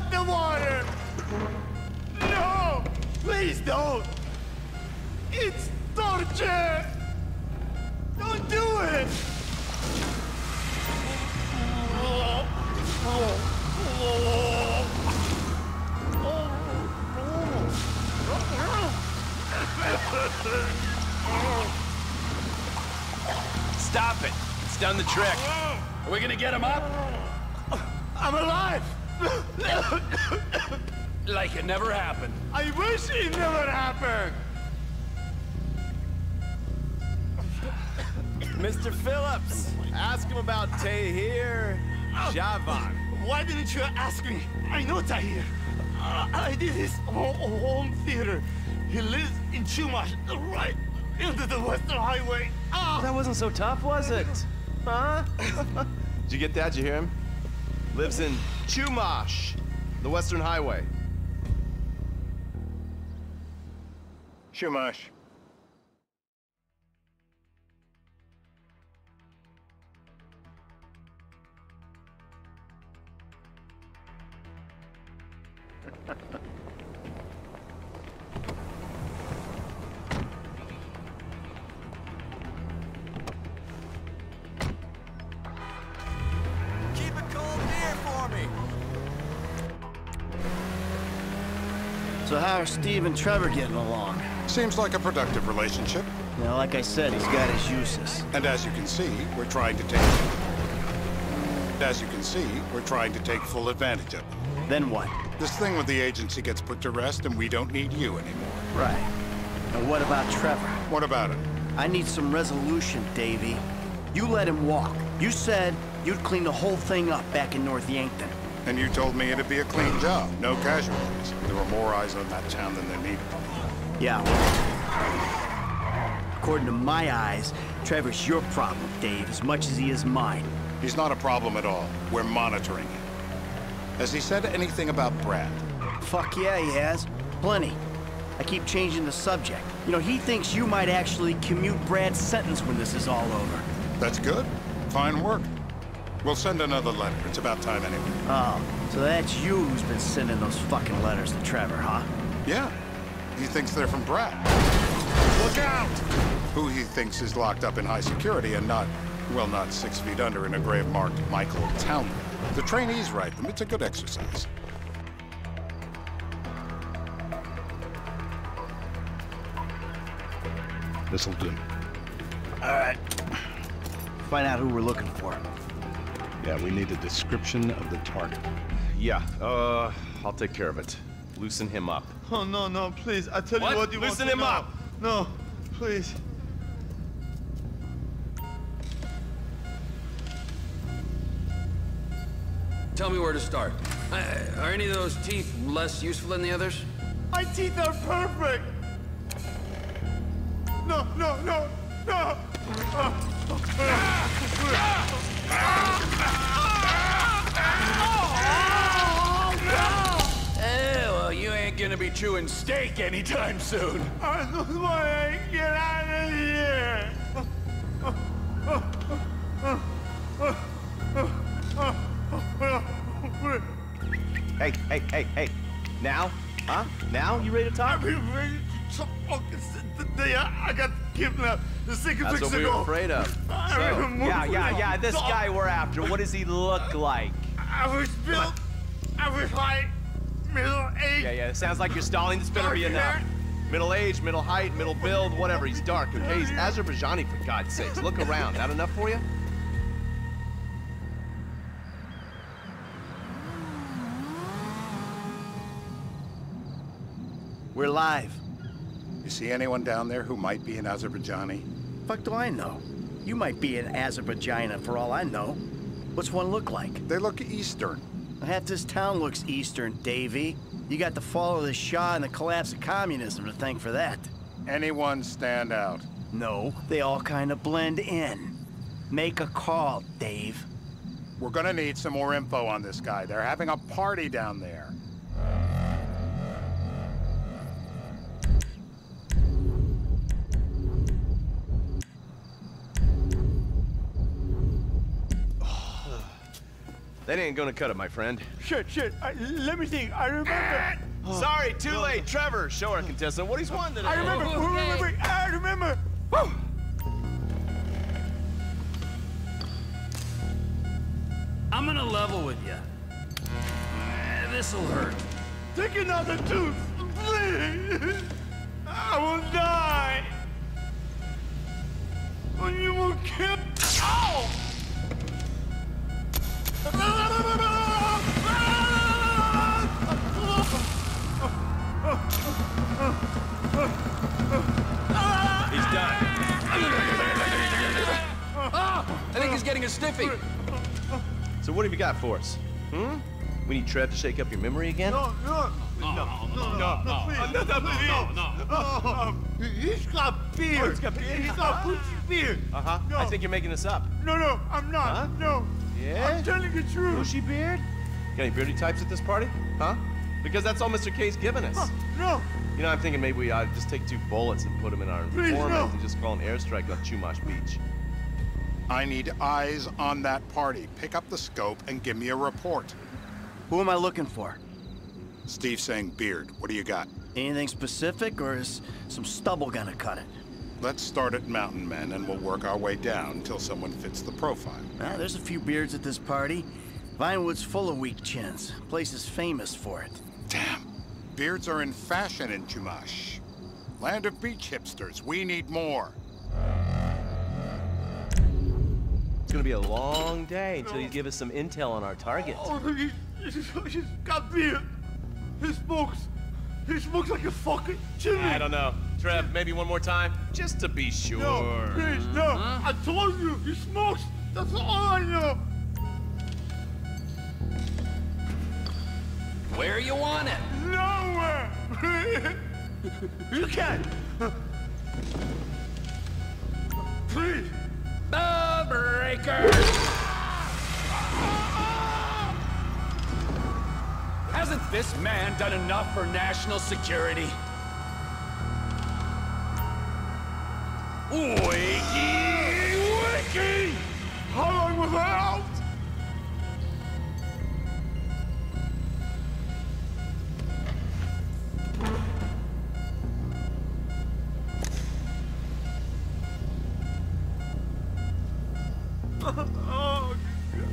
not the water! No! Please don't! It's torture! Don't do it! Stop it! It's done the trick. Are we gonna get him up? I'm alive! Like it never happened. I wish it never happened! Mr. Phillips, ask him about Tahir Javon. Why didn't you ask me? I know Tahir. I did his home theater. He lives in Chumash, right into the Western Highway. That wasn't so tough, was it? Huh? Did you get that? Did you hear him? Lives in Chumash, the Western Highway. Chumash. So how are Steve and Trevor getting along? Seems like a productive relationship. You know, like I said, he's got his uses. And as you can see, we're trying to take... full advantage of it. Then what? This thing with the agency gets put to rest and we don't need you anymore. Right. And what about Trevor? What about him? I need some resolution, Davey. You let him walk. You said you'd clean the whole thing up back in North Yankton. And you told me it'd be a clean job, no casualties. There were more eyes on that town than there needed. Yeah. Well, according to my eyes, Trevor's your problem, Dave, as much as he is mine. He's not a problem at all. We're monitoring him. Has he said anything about Brad? Fuck yeah, he has. Plenty. I keep changing the subject. You know, he thinks you might actually commute Brad's sentence when this is all over. That's good. Fine work. We'll send another letter. It's about time anyway. Oh, so that's you who's been sending those fucking letters to Trevor, huh? Yeah. He thinks they're from Brad. Look out! Who he thinks is locked up in high security and not, well, not 6 feet under in a grave marked Michael Townley. The trainees write them. It's a good exercise. This'll do. All right. Find out who we're looking for. Yeah, we need a description of the target. Yeah, I'll take care of it. Loosen him up. Oh, no, no, please. I tell you what you want to know. Loosen him up! No, please. Tell me where to start. Are any of those teeth less useful than the others? My teeth are perfect! No, no, no, no! Well, you ain't gonna be chewing steak anytime soon. I just wanna get out of here. Hey, hey, hey, hey. Now? Huh? Now? You ready to talk? I'm ready to talk. I got kidnapped. That's what we were afraid of. So, yeah, this guy we're after, what does he look like? I was height, middle age. Yeah, it sounds like you're stalling. This better be enough. Middle age, middle height, middle build, whatever. He's dark, okay? He's Azerbaijani, for God's sakes. Look around. That enough for you? We're live. You see anyone down there who might be an Azerbaijani? Fuck do I know? You might be an Azerbaijani for all I know. What's one look like? They look Eastern. Half this town looks Eastern, Davey. You got the fall of the Shah and the collapse of communism to thank for that. Anyone stand out? No, they all kind of blend in. Make a call, Dave. We're gonna need some more info on this guy. They're having a party down there. That ain't gonna cut it, my friend. Shit. Let me think. I remember. Sorry, too late. Trevor, show our contestant what he's won today. I remember. Okay. I remember. Woo! I'm gonna level with you. This'll hurt. Take another tooth, please. I will die. And you will kill. Ow! He's done. I think he's getting a sniffy. So what have you got for us? Hmm? We need Trev to shake up your memory again? No. He's got beer. Oh, he's got Putin's beer. Uh-huh. No. I think you're making this up. No, I'm not. Huh? No. Yeah? I'm telling you the truth. Bushy beard? Got any beardy types at this party? Huh? Because that's all Mr. K's giving us. No. You know, I'm thinking maybe we ought to just take two bullets and put them in our informant and just call an airstrike on Chumash Beach. I need eyes on that party. Pick up the scope and give me a report. Who am I looking for? Steve saying beard. What do you got? Anything specific, or is some stubble gonna cut it? Let's start at Mountain Men, and we'll work our way down until someone fits the profile. Well, there's a few beards at this party. Vinewood's full of weak chins. Place is famous for it. Damn. Beards are in fashion in Chumash. Land of beach hipsters. We need more. It's gonna be a long day until you give us some intel on our target. He's got beer. He smokes. Like a fucking chimney. I don't know. Trev, maybe one more time? Just to be sure. No, please, no. I told you, he smokes. That's all I know. Where you want it? Nowhere. You can't. Please. The breaker. Hasn't this man done enough for national security? Wiki! How long was I out?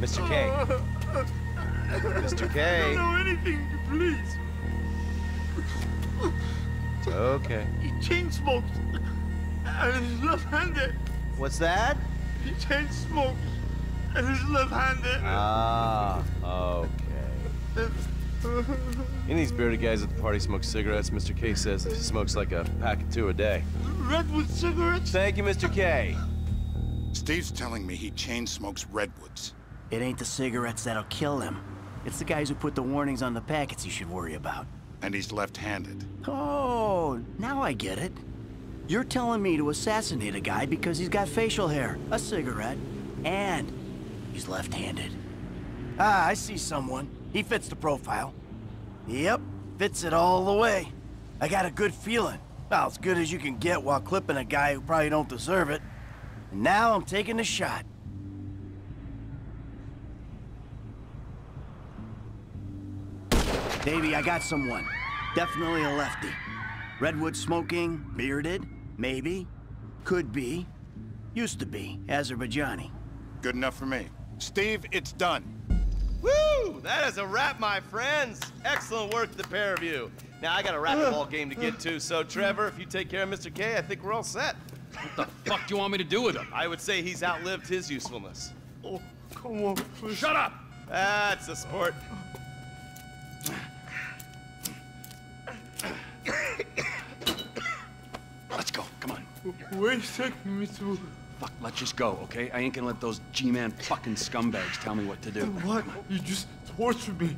Mr. K. Mr. K. I don't know anything, please. Okay. He chain smokes. And he's left-handed. What's that? He chain smokes. And he's left-handed. Ah, okay. Any of these bearded guys at the party smoke cigarettes. Mr. K says that he smokes like a pack of 2 a day. Redwood cigarettes? Thank you, Mr. K. Steve's telling me he chain smokes Redwoods. It ain't the cigarettes that'll kill him. It's the guys who put the warnings on the packets you should worry about. And he's left-handed. Oh, now I get it. You're telling me to assassinate a guy because he's got facial hair, a cigarette, and he's left-handed. Ah, I see someone. He fits the profile. Yep, fits it all the way. I got a good feeling. Well, as good as you can get while clipping a guy who probably don't deserve it. And now I'm taking a shot. Davey, I got someone. Definitely a lefty. Redwood smoking, bearded, maybe, could be, used to be, Azerbaijani. Good enough for me. Steve, it's done. Woo! That is a wrap, my friends. Excellent work, the pair of you. Now, I got a racquetball game to get to, so Trevor, if you take care of Mr. K, I think we're all set. What the fuck do you want me to do with him? I would say he's outlived his usefulness. Oh, come on, please. Shut up! That's a sport. Let's go, come on. Wait a second, Mr. Fuck, let's just go, okay? I ain't gonna let those G-Man fucking scumbags tell me what to do. What? You just tortured me.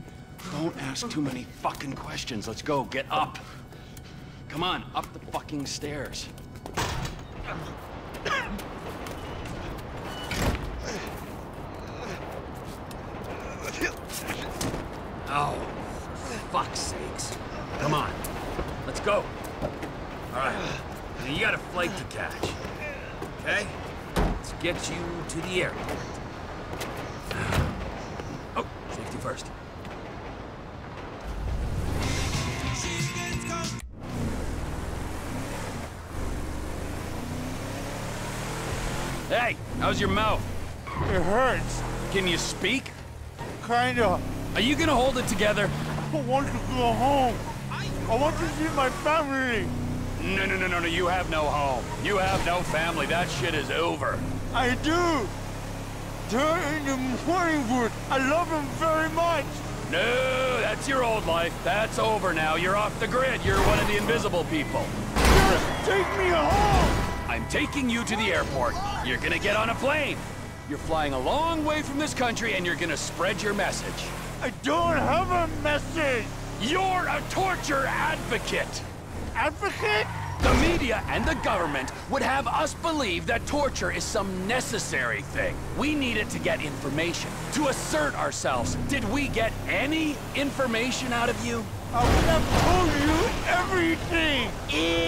Don't ask too many fucking questions. Let's go, get up. Come on, up the fucking stairs. Oh, for fuck's sakes. Come on, let's go. All right, now you got a flight to catch, okay? Let's get you to the airport. Oh, first. Hey, how's your mouth? It hurts. Can you speak? Kinda. Are you gonna hold it together? I want to go home. I want to see my family. No, you have no home. You have no family. That shit is over. I do. They're in the morning wood. I love them very much. No, that's your old life. That's over now. You're off the grid. You're one of the invisible people. Just take me home. I'm taking you to the airport. You're gonna get on a plane. You're flying a long way from this country, and you're gonna spread your message. I don't have a message. You're a torture advocate. Advocate? The media and the government would have us believe that torture is some necessary thing. We need it to get information, to assert ourselves. Did we get any information out of you? I would have told you everything.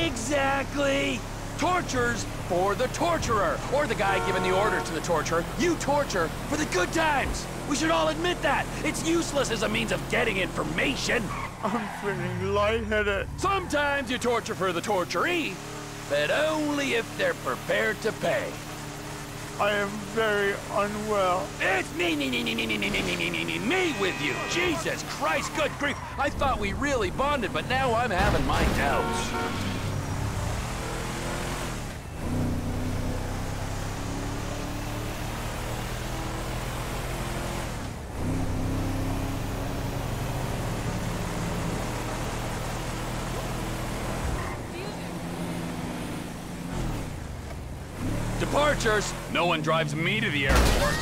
Exactly. Tortures for the torturer, or the guy giving the order to the torturer. You torture for the good times. We should all admit that. It's useless as a means of getting information. I'm feeling lightheaded. Sometimes you torture for the torturee, but only if they're prepared to pay. I am very unwell. It's me with you. Jesus Christ, good grief. I thought we really bonded, but now I'm having my doubts. Departures! No one drives me to the airport.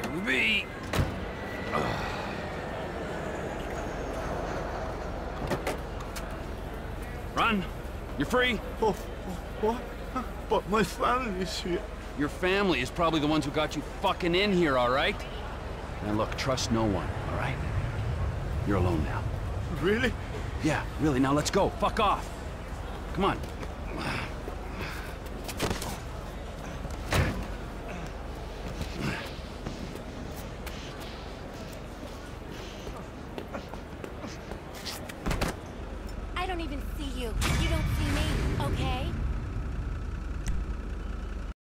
It'll be... Run! You're free! Oh, what? But my family is here. Your family is probably the ones who got you fucking in here, all right? And look, trust no one, all right? You're alone now. Really? Yeah, really, now let's go. Fuck off. Come on.